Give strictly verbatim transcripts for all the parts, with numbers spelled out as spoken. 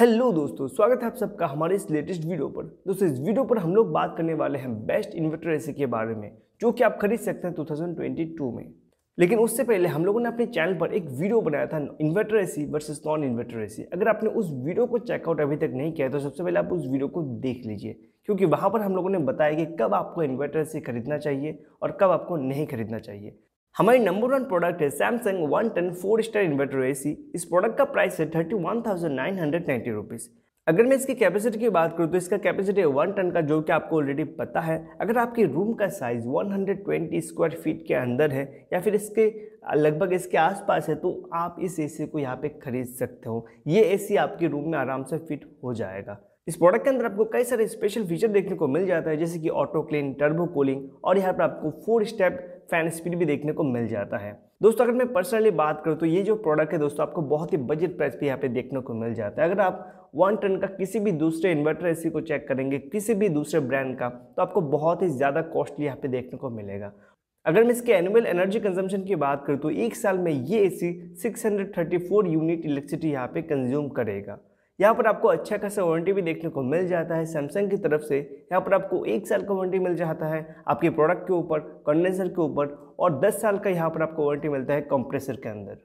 Hello दोस्तों, स्वागत है आप सबका हमारे इस लेटेस्ट वीडियो पर। दोस्तों इस वीडियो पर हम लोग बात करने वाले हैं बेस्ट इन्वर्टर एसी के बारे में, जो कि आप खरीद सकते हैं दो हज़ार बाईस में। लेकिन उससे पहले हम लोगों ने अपने चैनल पर एक वीडियो बनाया था inverter AC versus non inverter AC. अगर आपने उस वीडियो को चेकआउट अभी तक नहीं किया है तो सबसे पहले आप उस वीडियो को देख लीजिए, क्योंकि वहाँ पर हम लोगों ने बताया कि कब आपको इन्वर्टर एसी खरीदना चाहिए और कब आपको नहीं खरीदना चाहिए। हमारी नंबर वन प्रोडक्ट है Samsung one ton four star inverter AC. इस प्रोडक्ट का प्राइस है thirty one thousand nine hundred ninety rupees. अगर मैं इसकी कैपेसिटी की बात करूँ तो इसका कैपेसिटी है वन टन का, जो कि आपको ऑलरेडी पता है। अगर आपके रूम का size one hundred twenty square feet के अंदर है या फिर इसके लगभग इसके आसपास है तो आप इस एसी को यहाँ पे खरीद सकते हो। ये एसी आपके रूम में आराम से फिट हो जाएगा। इस प्रोडक्ट के अंदर आपको कई सारे स्पेशल फीचर देखने को मिल जाता है, जैसे कि ऑटो क्लीन, टर्बो कूलिंग और यहाँ पर आपको फोर स्टेप फैन स्पीड भी देखने को मिल जाता है। दोस्तों अगर मैं पर्सनली बात करूँ तो ये जो प्रोडक्ट है दोस्तों आपको बहुत ही बजट प्राइस पे यहाँ पे देखने को मिल जाता है। अगर आप वन टन का किसी भी दूसरे इन्वर्टर एसी को चेक करेंगे, किसी भी दूसरे ब्रांड का, तो आपको बहुत ही ज़्यादा कॉस्टली यहाँ पे देखने को मिलेगा। अगर मैं इसके एनुअल एनर्जी कंजम्पशन की बात करूँ तो एक साल में ये AC six hundred thirty four unit electricity यहाँ पे कंज्यूम करेगा। यहाँ पर आपको अच्छा खासा वारंटी भी देखने को मिल जाता है सैमसंग की तरफ से। यहाँ पर आपको एक साल का वारंटी मिल जाता है आपके प्रोडक्ट के ऊपर, कंडेंसर के ऊपर, और दस साल का यहाँ पर आपको वारंटी मिलता है कंप्रेसर के अंदर।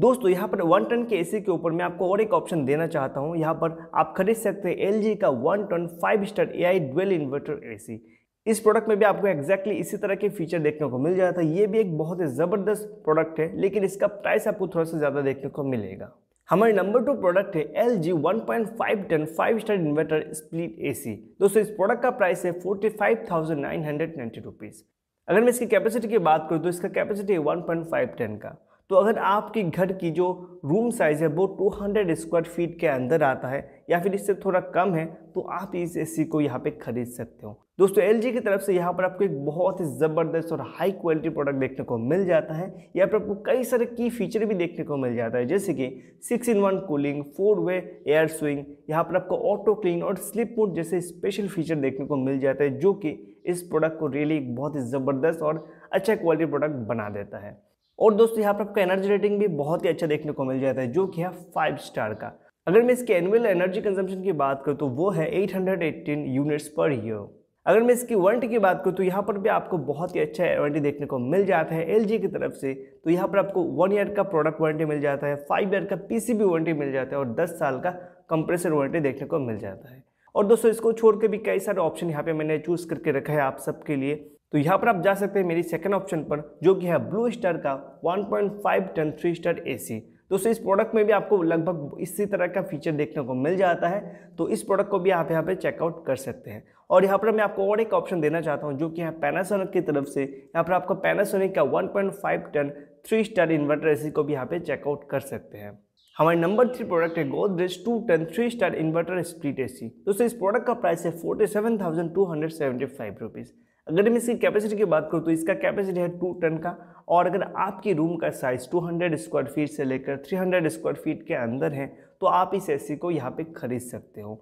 दोस्तों यहाँ पर वन टन के एसी के ऊपर मैं आपको और एक ऑप्शन देना चाहता हूँ। यहाँ पर आप खरीद सकते हैं एल जी का one ton five star A I dual inverter AC. इस प्रोडक्ट में भी आपको एक्जैक्टली इसी तरह के फीचर देखने को मिल जाता है। ये भी एक बहुत ही ज़बरदस्त प्रोडक्ट है, लेकिन इसका प्राइस आपको थोड़ा सा ज़्यादा देखने को मिलेगा। हमारे नंबर टू प्रोडक्ट है L G one point five ton five star inverter split AC. दोस्तों इस प्रोडक्ट का प्राइस है forty five thousand nine hundred ninety rupees. अगर मैं इसकी कैपेसिटी की बात करूँ तो इसका कैपेसिटी है वन पॉइंट फाइव टन का। तो अगर आपके घर की जो रूम साइज़ है वो टू हंड्रेड स्क्वायर फीट के अंदर आता है या फिर इससे थोड़ा कम है तो आप इस एसी को यहाँ पे खरीद सकते हो। दोस्तों एलजी की तरफ से यहाँ पर आपको एक बहुत ही ज़बरदस्त और हाई क्वालिटी प्रोडक्ट देखने को मिल जाता है। यहाँ पर आपको कई सारे की फीचर भी देखने को मिल जाता है, जैसे कि six in one cooling, four way air swing, यहाँ पर आपको ऑटो क्लीन और स्लिप मोड जैसे स्पेशल फीचर देखने को मिल जाता है, जो कि इस प्रोडक्ट को रियली बहुत ही ज़बरदस्त और अच्छा क्वालिटी प्रोडक्ट बना देता है। और दोस्तों यहाँ पर आपको एनर्जी रेटिंग भी बहुत ही अच्छा देखने को मिल जाता है, जो कि है फाइव स्टार का। अगर मैं इसके एनुअल एनर्जी कंजम्पशन की बात करूँ तो वो है eight hundred eighteen units per year. अगर मैं इसकी वारंटी की बात करूँ तो यहाँ पर भी आपको बहुत ही अच्छा वारंटी देखने को मिल जाता है एलजी की तरफ से। तो यहाँ पर आपको वन ईयर का प्रोडक्ट वारंटी मिल जाता है, फाइव ईयर का पीसीबी वारंटी मिल जाता है और दस साल का कंप्रेसर वारंटी देखने को मिल जाता है। और दोस्तों इसको छोड़ के भी कई सारे ऑप्शन यहाँ पे मैंने चूज़ करके रखा है आप सबके लिए। तो यहाँ पर आप जा सकते हैं मेरी सेकंड ऑप्शन पर, जो कि है ब्लू स्टार का one point five ton three star AC. दोस्तों इस प्रोडक्ट में भी आपको लगभग इसी तरह का फीचर देखने को मिल जाता है, तो इस प्रोडक्ट को भी आप यहाँ पे चेकआउट कर सकते हैं। और यहाँ पर मैं आपको और एक ऑप्शन देना चाहता हूँ, जो कि है पैनासोनिक की तरफ से। यहाँ पर आपको पैनासोनिक का one point five ton three star inverter AC को भी यहाँ पर चेकआउट कर सकते हैं। हमारे नंबर थ्री प्रोडक्ट है Godrej two ton three star inverter split AC. दोस्तों इस प्रोडक्ट का प्राइस है forty seven thousand two hundred seventy five rupees. अगर मैं इसकी कैपेसिटी की बात करूँ तो इसका कैपेसिटी है टू टन का, और अगर आपकी रूम का size two hundred square feet से लेकर थ्री हंड्रेड स्क्वायर फीट के अंदर है तो आप इस एसी को यहाँ पे खरीद सकते हो।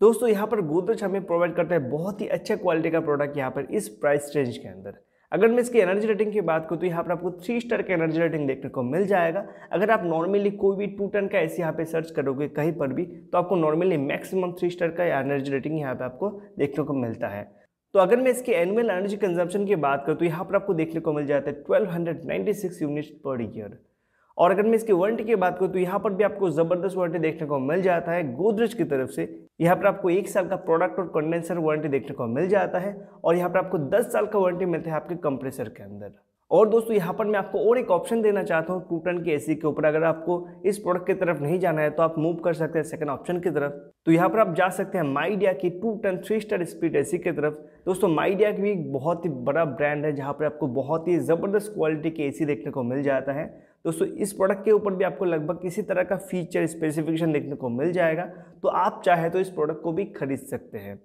दोस्तों यहाँ पर गोदरेज हमें प्रोवाइड करता है बहुत ही अच्छा क्वालिटी का प्रोडक्ट यहाँ पर इस प्राइस रेंज के अंदर। अगर मैं इसकी एनर्जी रेटिंग की बात करूँ तो यहाँ पर आपको थ्री स्टार का एनर्जी रेटिंग देखने को मिल जाएगा। अगर आप नॉर्मली कोई भी टू टन का एसी यहाँ पे सर्च करोगे कहीं पर भी तो आपको नॉर्मली मैक्सिमम थ्री स्टार का एनर्जी रेटिंग यहाँ पे आपको देखने को मिलता है। तो अगर मैं इसके एनुअल एनर्जी कंजम्पशन की बात करूँ तो यहाँ पर आपको देखने को मिल जाता है twelve hundred ninety six units per year. और अगर मैं इसकी वारंटी की बात करूँ तो यहाँ पर भी आपको ज़बरदस्त वारंटी देखने को मिल जाता है गोदरेज की तरफ से। यहाँ पर आपको एक साल का प्रोडक्ट और कंडेंसर वारंटी देखने को मिल जाता है और यहाँ पर आपको दस साल का वारंटी मिलता है आपके कंप्रेसर के अंदर। और दोस्तों यहाँ पर मैं आपको और एक ऑप्शन देना चाहता हूँ टू टन के एसी के ऊपर। अगर आपको इस प्रोडक्ट की तरफ नहीं जाना है तो आप मूव कर सकते हैं सेकंड ऑप्शन की तरफ। तो यहाँ पर आप जा सकते हैं मिडेआ की two ton three star split AC की तरफ। दोस्तों मिडेआ की भी एक बहुत ही बड़ा ब्रांड है, जहाँ पर आपको बहुत ही ज़बरदस्त क्वालिटी के एसी देखने को मिल जाता है। दोस्तों इस प्रोडक्ट के ऊपर भी आपको लगभग इसी तरह का फीचर स्पेसिफिकेशन देखने को मिल जाएगा, तो आप चाहे तो इस प्रोडक्ट को भी खरीद सकते हैं।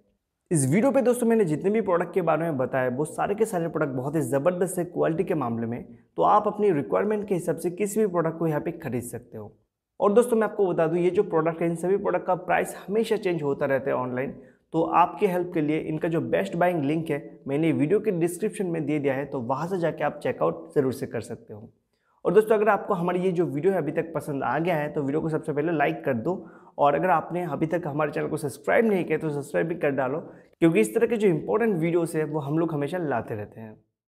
इस वीडियो पे दोस्तों मैंने जितने भी प्रोडक्ट के बारे में बताया वो सारे के सारे प्रोडक्ट बहुत ही ज़बरदस्त है क्वालिटी के मामले में, तो आप अपनी रिक्वायरमेंट के हिसाब से किसी भी प्रोडक्ट को यहाँ पे खरीद सकते हो। और दोस्तों मैं आपको बता दूँ ये जो प्रोडक्ट है इन सभी प्रोडक्ट का प्राइस हमेशा चेंज होता रहता है ऑनलाइन, तो आपके हेल्प के लिए इनका जो बेस्ट बाइंग लिंक है मैंने वीडियो के डिस्क्रिप्शन में दे दिया है, तो वहाँ से जाके आप चेकआउट ज़रूर से कर सकते हो। और दोस्तों अगर आपको हमारी ये जो वीडियो है अभी तक पसंद आ गया है तो वीडियो को सबसे पहले लाइक कर दो, और अगर आपने अभी तक हमारे चैनल को सब्सक्राइब नहीं किया तो सब्सक्राइब भी कर डालो, क्योंकि इस तरह के जो इंपॉर्टेंट वीडियोस है वो हम लोग हमेशा लाते रहते हैं।